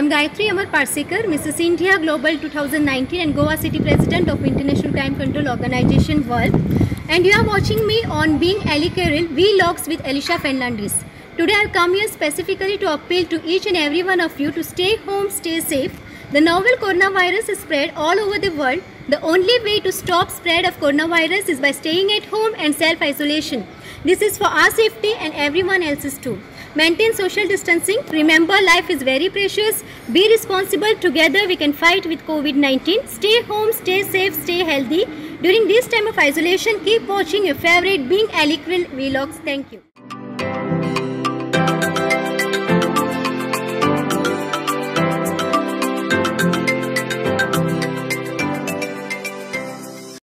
I'm Gayatri Parsekar, Mrs. India Global 2019 and Goa City President of International Crime Control Organization World. And you are watching me on Being Allycaral Vlogs with Alisha Fernandes. Today I have come here specifically to appeal to each and every one of you to stay home, stay safe. The novel coronavirus is spread all over the world. The only way to stop spread of coronavirus is by staying at home and self-isolation. This is for our safety and everyone else's too. Maintain social distancing. Remember, life is very precious. Be responsible. Together we can fight with COVID-19. Stay home, stay safe, stay healthy. During this time of isolation, keep watching your favorite Being Allycaral Vlogs. Thank you.